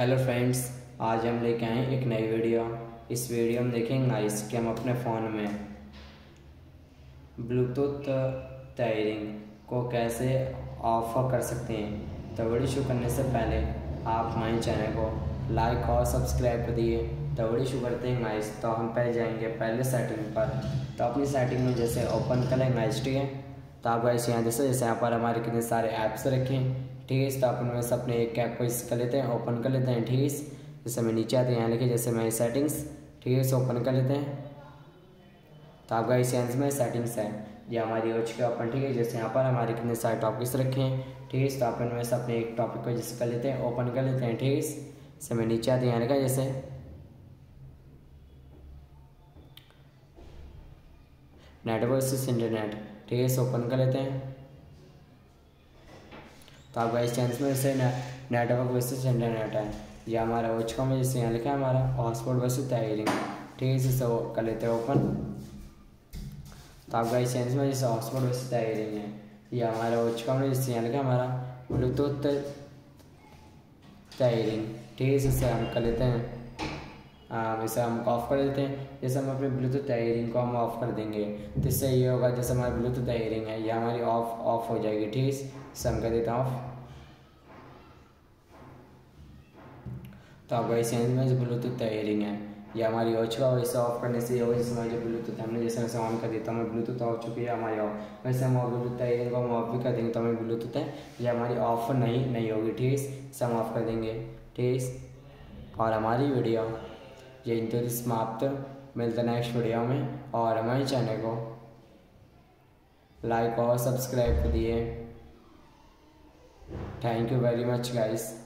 Hello friends, आज हम लेके आए एक नई वीडियो। इस वीडियो में देखेंगे गाइस कि हम अपने फ़ोन में ब्लूटूथ टायरिंग को कैसे ऑफ कर सकते हैं। तो वीडियो शुरू करने से पहले आप हमारे चैनल को लाइक और सब्सक्राइब कर दिए। तो वीडियो शुरू करते हैं गाइस। तो हम पहले जाएंगे पहले सेटिंग पर। तो अपनी सेटिंग में जैसे ओपन करें गाइस, ठीक है। तो आप गाइस यहाँ जैसे यहाँ पर हमारे कितने सारे ऐप्स रखें, ठीक है। तो आप उनमें से अपने एक ऐप को कर लेते हैं, ओपन कर लेते हैं, ठीक है। जैसे मैं नीचे आते हैं यहाँ लिखे जैसे मैं सेटिंग्स, ठीक है, इसे ओपन कर लेते हैं। तो आपका इस यहाँ में सेटिंग्स है, ये हमारी हो चुकी है ओपन, ठीक है। जैसे यहाँ पर हमारे कितने सारे टॉपिक्स रखे हैं, ठीक है। तो आप उनमें से अपने एक टॉपिक को जैसे कर लेते हैं, ओपन कर लेते हैं, ठीक है। जैसे मैं नीचे आते हैं यहाँ लिखा जैसे नेटवर्क वर्सेस इंटरनेट, ठीक है, इसे ओपन कर लेते हैं। तो आप गाइस चांस में जैसे नेटवर्क वर्सेस इंटरनेट है, ये हमारा हो चुका है। जैसे यहाँ लिखा है हमारा हॉटस्पॉट वर्सेस टायरिंग, ठीक है, इसे कर लेते हैं ओपन। तो आप गाइस चांस में जैसे हॉटस्पॉट वर्सेस टायरिंग है, ये हमारा हो चुका है। जैसे यहाँ लिखा है हमारा ब्लूटूथ टायरिंग, ठीक है, इसे हम कर लेते हैं। इसे हम ऑफ कर देते हैं। जैसे हम अपने ब्लूटूथ टायरिंग को हम ऑफ कर देंगे तो इससे ये होगा जैसे हमारी ब्लूटूथ टायरिंग है ये हमारी ऑफ हो जाएगी, ठीक है। इसे हम कर देता हूँ ऑफ। तो आप वैसे में जो ब्लूटूथ टायरिंग है ये हमारी हो चुका है। इसे ऑफ करने से ये होगा जैसे हमारी ब्लूटूथ हमने जैसे वैसे ऑन कर दिया तो हमें ब्लूटूथ ऑफ चुकी है हमारी ऑफ। वैसे हम ब्लूटूथ टायरिंग को हम ऑफ भी कर देंगे तो हमें ब्लूटूथ है ये हमारी ऑफ नहीं होगी, ठीक है। इसे हम ऑफ कर देंगे, ठीक है। और हमारी वीडियो ये इंतज़ार समाप्त। मिलते नेक्स्ट वीडियो में। और हमारे चैनल को लाइक और सब्सक्राइब करिए। Thank you very much guys.